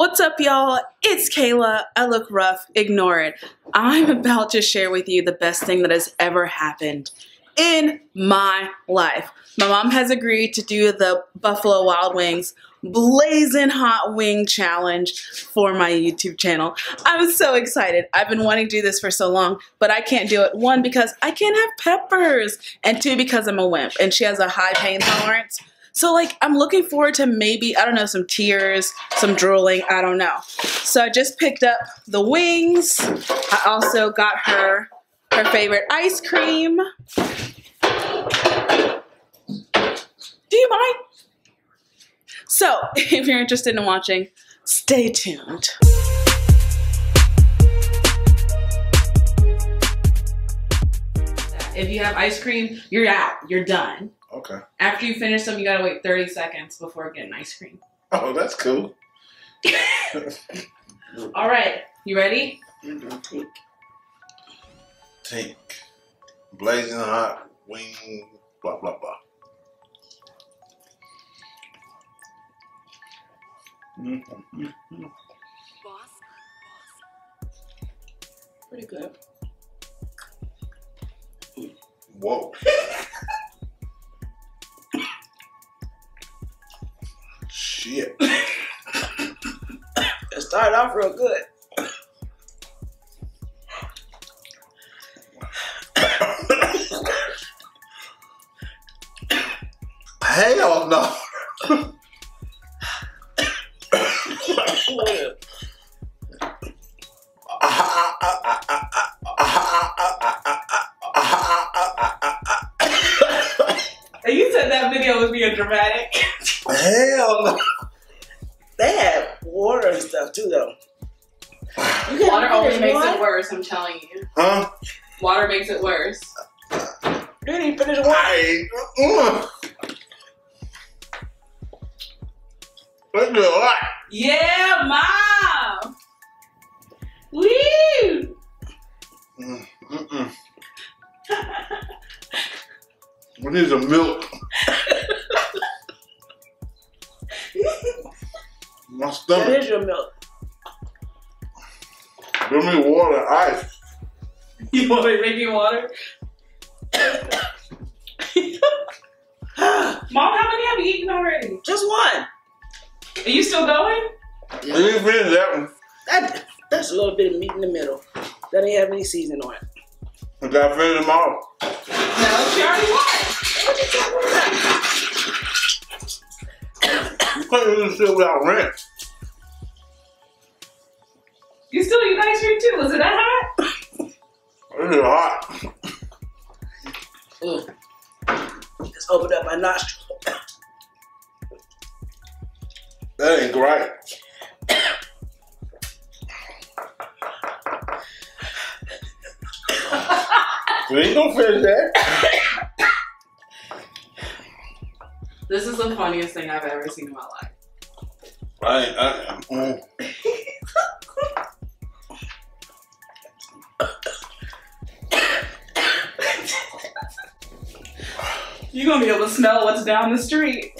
What's up, y'all? It's Kayla. I look rough. Ignore it. I'm about to share with you the best thing that has ever happened in my life. My mom has agreed to do the Buffalo Wild Wings Blazin' Hot Wing Challenge for my YouTube channel. I'm so excited. I've been wanting to do this for so long, but I can't do it. One, because I can't have peppers, and two, because I'm a wimp, and she has a high pain tolerance. So, like, I'm looking forward to maybe, I don't know, some tears, some drooling, I don't know. So I just picked up the wings. I also got her favorite ice cream. Do you mind? So, if you're interested in watching, stay tuned. If you have ice cream, you're out. You're done. Okay. After you finish them, you gotta wait 30 seconds before getting ice cream. Oh, that's cool. All right, you ready? I'm gonna take blazing hot wing, blah blah blah. Pretty good. Whoa. Shit. It started off real good. Hell no. You said that video was being dramatic. Hell no. They had water and stuff too, though. Water always makes it worse, I'm telling you. Huh? Water makes it worse. You didn't finish the water. That's a lot. Yeah, Mom. Woo. What is a milk? My stomach. That is your milk. Give me water, ice. You want me to make you water? Mom, how many have you eaten already? Just one. Are you still going? You didn't finish that one. That's a little bit of meat in the middle. That ain't have any seasoning on it. I gotta finish them all. No, she already won. What you talking about? You can't do this shit without ranch. You still eat ice cream too? Was it that hot? It is hot. Just opened up my nostril. That ain't great. We ain't gonna finish that. This is the funniest thing I've ever seen in my life. You're gonna be able to smell what's down the street.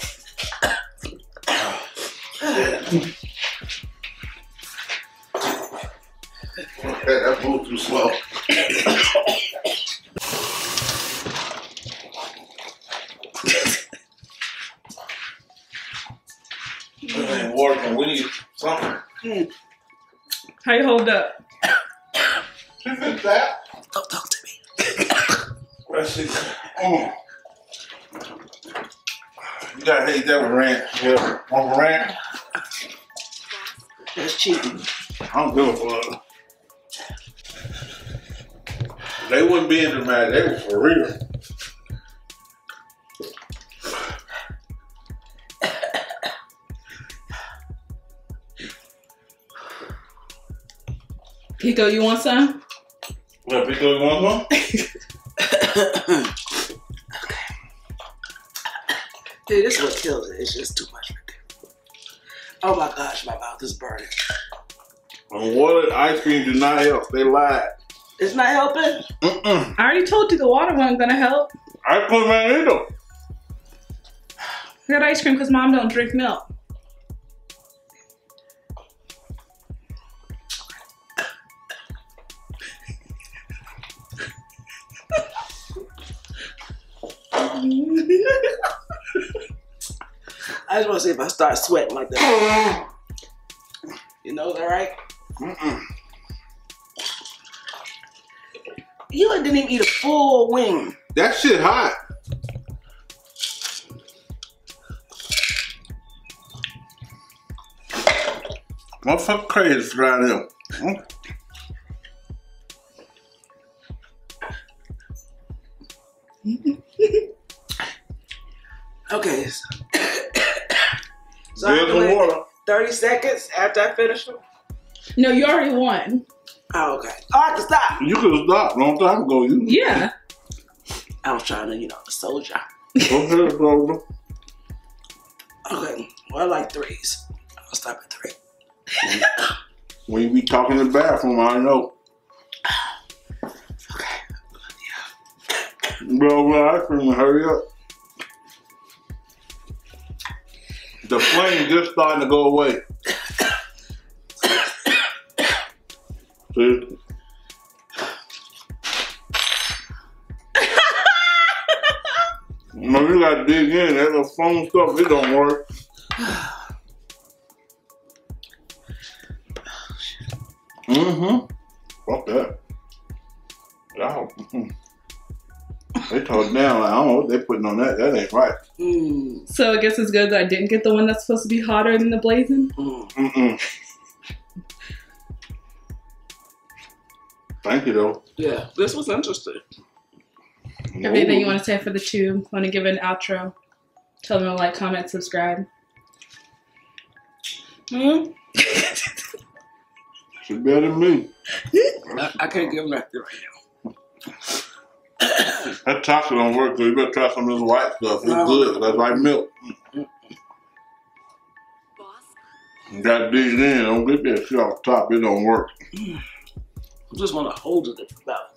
Okay, that blew too slow. Working. We need something. How you hold up? Is that? Don't talk to me. You gotta hate that with ranch. Yeah, on ranch. That's cheating. I don't give a fuck. They wouldn't be in the match. They were for real. Pico, you want some? What, Pico, you want some? Okay. Dude, this is what kills it. It's just too much. Oh my gosh, my mouth is burning. And water and ice cream do not help. They lied. It's not helping? Mm-mm. I already told you the water wasn't gonna help. Ice cream ain't either. I got ice cream because Mom don't drink milk. I just want to see if I start sweating like that. You know that, right? Mm-mm. You didn't even eat a full wing. That shit hot. Motherfucker crazy right now. Mm. Okay. So I do 30 seconds after I finish them? No, you already won. Oh, okay. I have to stop. You could have stopped a long time ago. You. Yeah. I was trying to, you know, soldier. Okay. Well, I like threes. I'll stop at three. When you be talking in the bathroom, I know. Okay. Yeah. Bro, well, I can hurry up. The flame just starting to go away. See? No, you gotta dig in. That little phone stuff, it don't work. Mm-hmm. Fuck that. Wow. They tore down. I don't know what they putting on that. That ain't right. Mm. So I guess it's good that I didn't get the one that's supposed to be hotter than the Blazin. Mm-mm. Thank you, though. Yeah, this was interesting. Ooh. Everything you want to say for the tube? Want to give an outro? Tell them to like, comment, subscribe. Mm-hmm. She's better than me. I can't give them that right now. That chocolate don't work, so you better try some of this white stuff. It's good. That's like milk. You got these in. Don't get that shit off the top. It don't work. I just want to hold it about